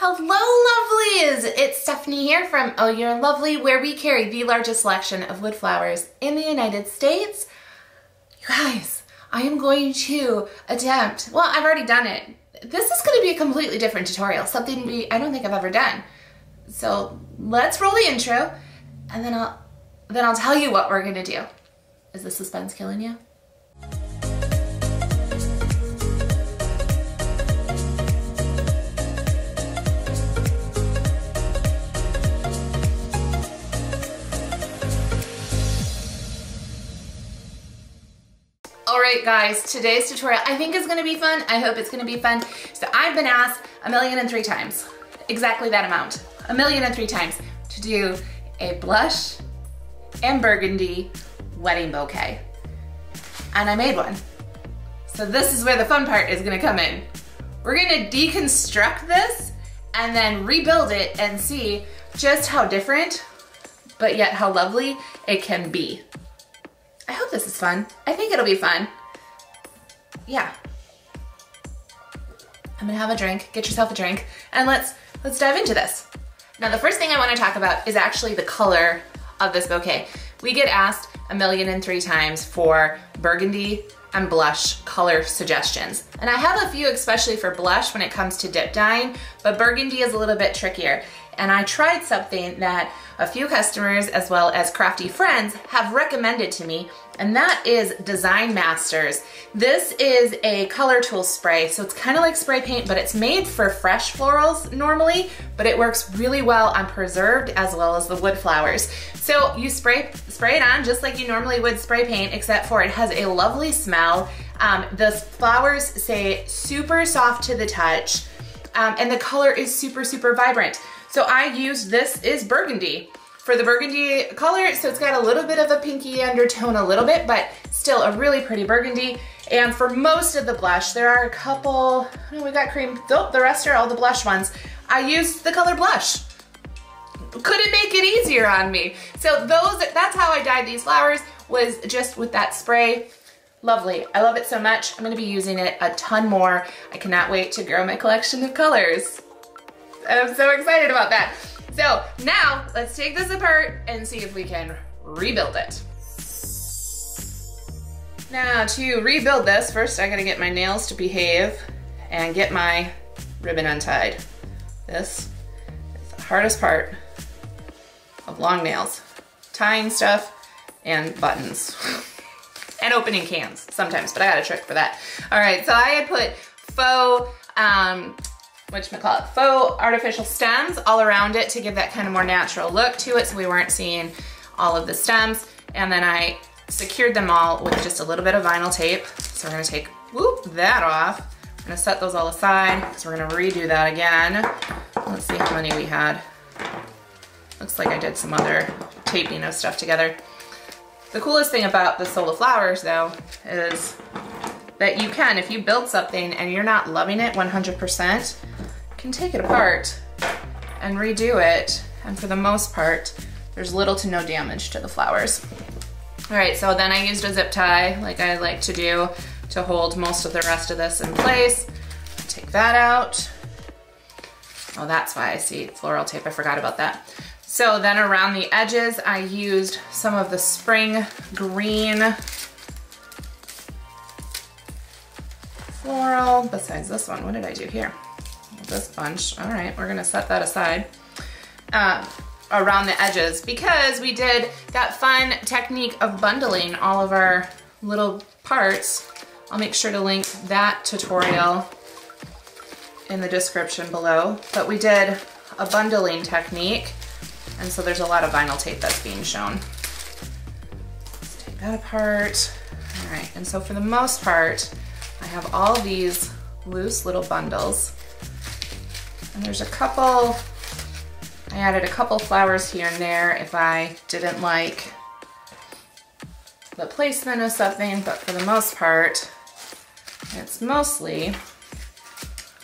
Hello lovelies! It's Stephanie here from Oh You're Lovely, where we carry the largest selection of wood flowers in the United States. You guys, I am going to attempt, well, I've already done it. This is going to be a completely different tutorial, something I don't think I've ever done. So let's roll the intro and then I'll tell you what we're going to do. Is the suspense killing you? Alright guys, today's tutorial I think is going to be fun. I hope it's going to be fun. So I've been asked 1,003 times, exactly that amount, 1,003 times to do a blush and burgundy wedding bouquet. And I made one. So this is where the fun part is going to come in. We're going to deconstruct this and then rebuild it and see just how different, but yet how lovely it can be. I hope this is fun. I think it'll be fun. Yeah. I'm gonna have a drink, get yourself a drink, and let's dive into this. Now the first thing I wanna talk about is actually the color of this bouquet. We get asked 1,003 times for burgundy and blush color suggestions. And I have a few, especially for blush when it comes to dip dyeing, but burgundy is a little bit trickier. And I tried something that a few customers as well as crafty friends have recommended to me, and that is Design Masters. This is a color tool spray, so it's kind of like spray paint, but it's made for fresh florals normally, but it works really well on preserved as well as the wood flowers. So you spray it on just like you normally would spray paint, except for it has a lovely smell. The flowers say super soft to the touch, and the color is super, super vibrant. So I used, this is burgundy, for the burgundy color, so it's got a little bit of a pinky undertone a little bit, but still a really pretty burgundy. And for most of the blush, there are a couple, oh, we got cream, oh, the rest are all the blush ones. I used the color blush. Couldn't make it easier on me. So that's how I dyed these flowers, was just with that spray. Lovely, I love it so much. I'm gonna be using it a ton more. I cannot wait to grow my collection of colors. I'm so excited about that. So now let's take this apart and see if we can rebuild it. Now to rebuild this, first I gotta get my nails to behave and get my ribbon untied. This is the hardest part of long nails. Tying stuff and buttons. And opening cans sometimes, but I got a trick for that. All right, so I had put faux, faux artificial stems all around it to give that kind of more natural look to it, so we weren't seeing all of the stems. And then I secured them all with just a little bit of vinyl tape. So we're gonna take, whoop, that off. We're gonna set those all aside. So we're gonna redo that again. Let's see how many we had. Looks like I did some other taping of stuff together. The coolest thing about the Sola Flowers though is that you can, if you build something and you're not loving it 100%, can take it apart and redo it, and for the most part there's little to no damage to the flowers. All right, so then I used a zip tie like I like to do to hold most of the rest of this in place. Take that out. Oh, that's why I see floral tape, I forgot about that. So then around the edges I used some of the spring green floral, besides this one. What did I do here? This bunch. All right, we're gonna set that aside around the edges, because we did that fun technique of bundling all of our little parts. I'll make sure to link that tutorial in the description below, but we did a bundling technique, and so there's a lot of vinyl tape that's being shown. Let's take that apart. All right, and so for the most part, I have all these loose little bundles. And there's a couple, I added a couple flowers here and there if I didn't like the placement of something, but for the most part, it's mostly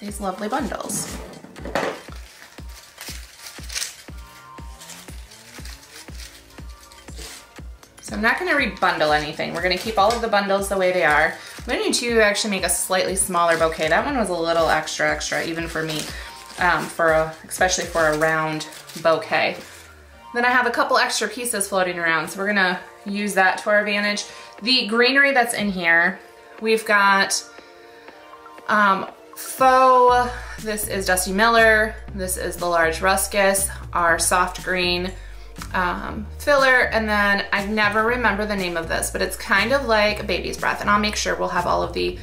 these lovely bundles. So I'm not gonna re-bundle anything. We're gonna keep all of the bundles the way they are. I'm gonna need to actually make a slightly smaller bouquet. That one was a little extra, even for me. especially for a round bouquet. Then I have a couple extra pieces floating around, so we're gonna use that to our advantage. The greenery that's in here, we've got faux, this is Dusty Miller, this is the large Ruscus, our soft green filler, and then I never remember the name of this, but it's kind of like a baby's breath, and I'll make sure we'll have all of the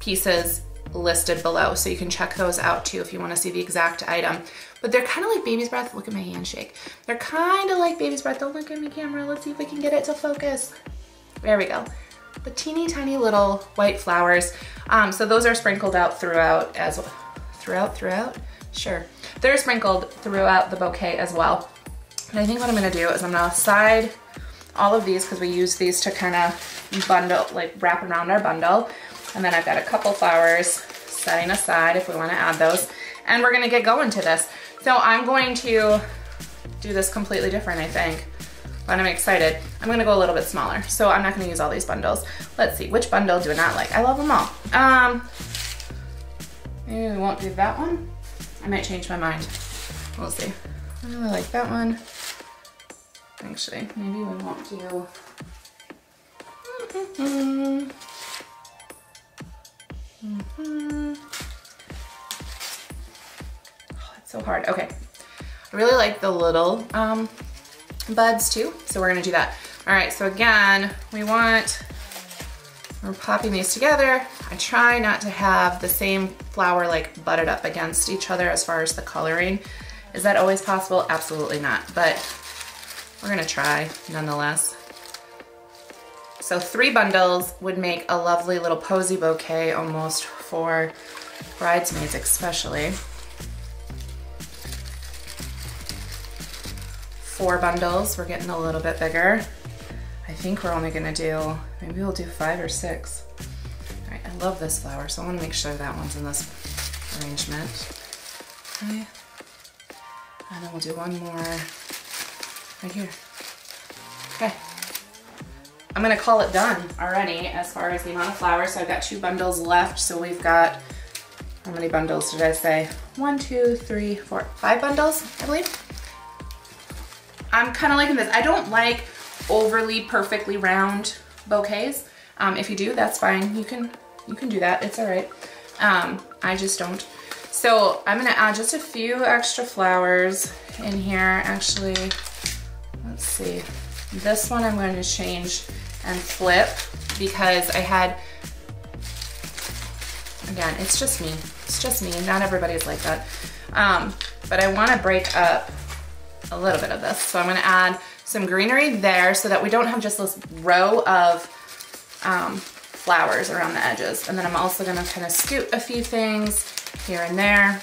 pieces listed below, so you can check those out too if you want to see the exact item. But they're kind of like baby's breath. Look at my handshake. They're kind of like baby's breath. Don't look at me, camera. Let's see if we can get it to focus. There we go. The teeny tiny little white flowers. So those are sprinkled out throughout as well. Sure. They're sprinkled throughout the bouquet as well. And I think what I'm going to do is I'm going to side all of these because we use these to kind of bundle, like wrap around our bundle. And then I've got a couple flowers setting aside if we want to add those. And we're going to get going to this. So I'm going to do this completely different, I think. But I'm excited. I'm going to go a little bit smaller. So I'm not going to use all these bundles. Let's see. Which bundle do I not like? I love them all. Maybe we won't do that one. I might change my mind. We'll see. I really like that one. Actually, maybe we won't do... Oh, it's so hard. Okay. I really like the little buds too, so we're gonna do that. All right, so again, we're popping these together. I try not to have the same flower like butted up against each other as far as the coloring. Is that always possible? Absolutely not, but we're gonna try nonetheless. So 3 bundles would make a lovely little posy bouquet almost for bridesmaids especially. 4 bundles, we're getting a little bit bigger. I think we're only gonna do, maybe we'll do 5 or 6. All right, I love this flower, so I wanna make sure that one's in this arrangement. Okay. And then we'll do one more right here. Okay. I'm gonna call it done already as far as the amount of flowers. So I've got 2 bundles left. So we've got, how many bundles did I say? 1, 2, 3, 4, 5 bundles, I believe. I'm kind of liking this. I don't like overly perfectly round bouquets. If you do, that's fine. You can do that, it's all right. I just don't. So I'm gonna add just a few extra flowers in here. Actually, let's see. This one I'm going to change and flip because I had, again, it's just me. It's just me. Not everybody's like that. But I want to break up a little bit of this. So I'm going to add some greenery there so that we don't have just this row of flowers around the edges. And then I'm also going to kind of scoot a few things here and there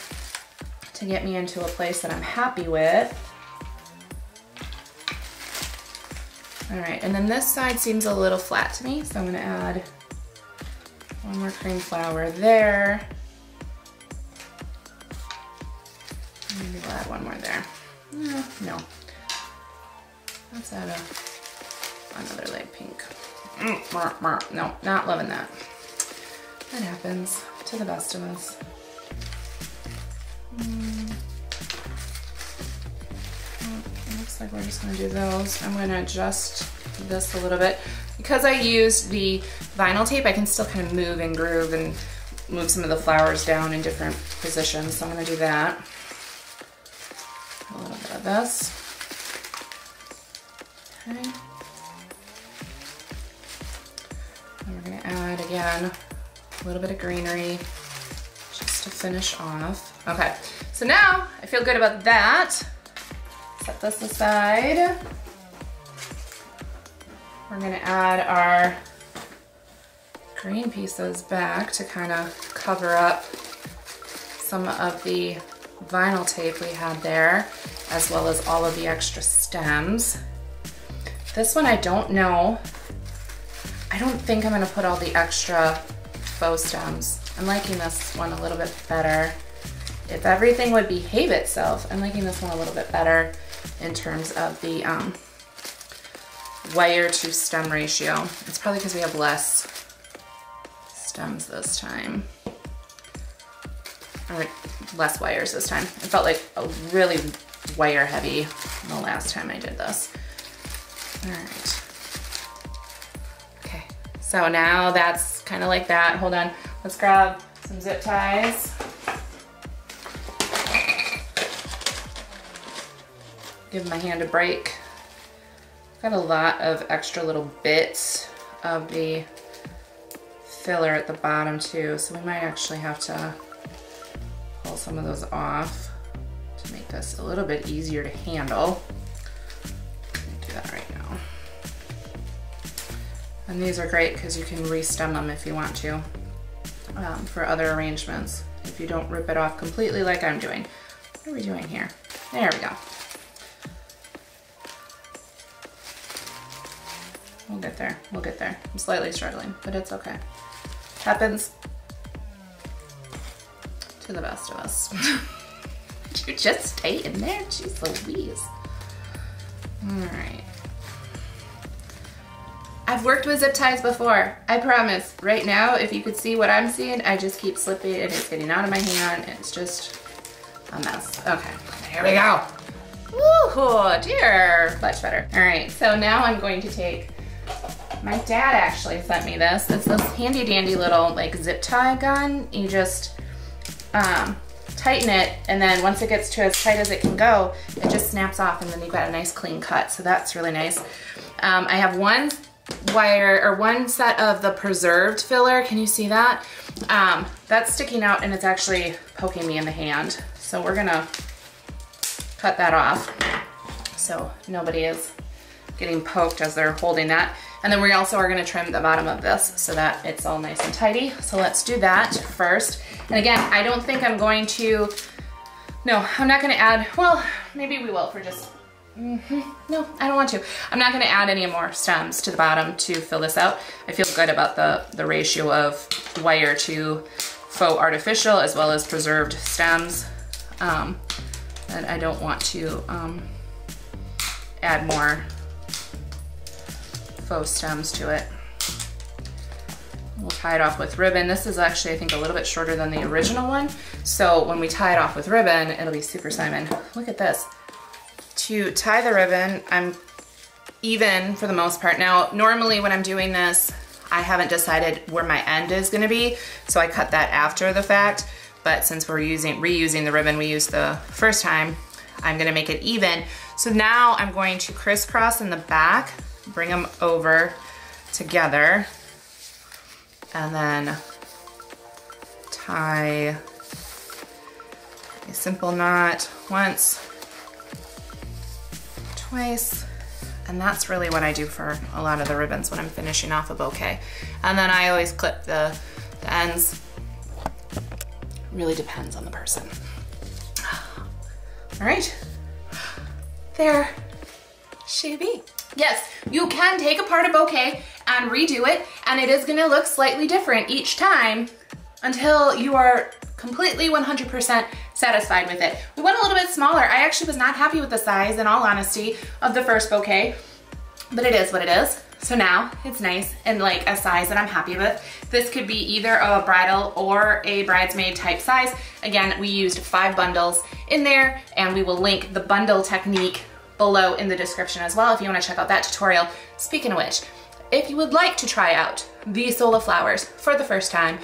to get me into a place that I'm happy with. All right, and then this side seems a little flat to me, so I'm gonna add one more cream flower there. Maybe we'll add one more there. No. Let's add another light pink. No, not loving that. That happens to the best of us. Like we're just gonna do those. I'm gonna adjust this a little bit. Because I used the vinyl tape, I can still kind of move and groove and move some of the flowers down in different positions. So I'm gonna do that. A little bit of this. Okay. And we're gonna add again a little bit of greenery just to finish off. Okay, so now I feel good about that. Set this aside. We're gonna add our green pieces back to kind of cover up some of the vinyl tape we had there, as well as all of the extra stems. This one I don't know. I don't think I'm gonna put all the extra faux stems. I'm liking this one a little bit better. If everything would behave itself, I'm liking this one a little bit better in terms of the wire to stem ratio. It's probably because we have less stems this time. All right, less wires this time. It felt like a really wire heavy the last time I did this. All right. Okay, so now that's kind of like that. Hold on, let's grab some zip ties. Give my hand a break. Got a lot of extra little bits of the filler at the bottom too, so we might actually have to pull some of those off to make this a little bit easier to handle. I'm gonna do that right now. And these are great because you can re-stem them if you want to for other arrangements if you don't rip it off completely like I'm doing. What are we doing here? There we go. We'll get there, we'll get there. I'm slightly struggling, but it's okay. Happens to the best of us. Did you just stay in there? Jeez Louise. All right. I've worked with zip ties before, I promise. Right now, if you could see what I'm seeing, I just keep slipping and it's getting out of my hand. It's just a mess. Okay, here we go. Woo-hoo, dear, much better. All right, so now I'm going to take, my dad actually sent me this. It's this handy dandy little like zip tie gun. You just tighten it, and then once it gets to as tight as it can go, it just snaps off, and then you've got a nice clean cut. So that's really nice. I have one wire or one set of the preserved filler. Can you see that? That's sticking out, and it's actually poking me in the hand. So we're gonna cut that off so nobody is getting poked as they're holding that. And then we also are gonna trim the bottom of this so that it's all nice and tidy. So let's do that first. And again, I don't think I'm going to, no, I'm not gonna add, well, maybe we will for just, no, I don't want to. I'm not gonna add any more stems to the bottom to fill this out. I feel good about the ratio of wire to faux artificial as well as preserved stems. And I don't want to add more faux stems to it. We'll tie it off with ribbon. This is actually, I think, a little bit shorter than the original one. So when we tie it off with ribbon, it'll be Super Simon. Look at this. To tie the ribbon, I'm even for the most part. Now, normally when I'm doing this, I haven't decided where my end is gonna be, so I cut that after the fact. But since we're reusing the ribbon we used the first time, I'm gonna make it even. So now I'm going to crisscross in the back, bring them over together, and then tie a simple knot once, twice, and that's really what I do for a lot of the ribbons when I'm finishing off a bouquet. And then I always clip the ends. Really depends on the person. All right, there she be. Yes, you can take apart a bouquet and redo it, and it is gonna look slightly different each time until you are completely 100% satisfied with it. We went a little bit smaller. I actually was not happy with the size, in all honesty, of the first bouquet, but it is what it is. So now it's nice and like a size that I'm happy with. This could be either a bridal or a bridesmaid type size. Again, we used 5 bundles in there, and we will link the bundle technique below in the description as well if you want to check out that tutorial. Speaking of which, if you would like to try out the Sola Flowers for the first time,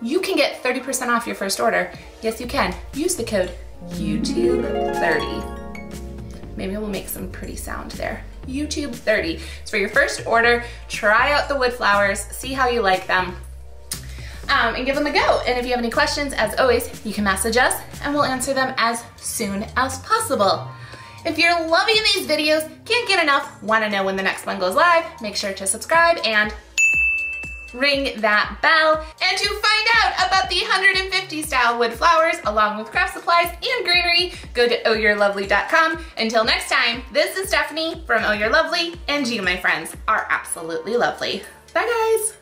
you can get 30% off your first order. Yes, you can. Use the code YouTube30. Maybe we'll make some pretty sound there. YouTube 30. It's for your first order. Try out the wood flowers, see how you like them, and give them a go. And if you have any questions, as always, you can message us and we'll answer them as soon as possible. If you're loving these videos, can't get enough, want to know when the next one goes live, make sure to subscribe and ring that bell. And to find out about the 150 style wood flowers along with craft supplies and greenery, go to ohyou'relovely.com. Until next time, this is Stephanie from Oh You're Lovely, and you, my friends, are absolutely lovely. Bye, guys.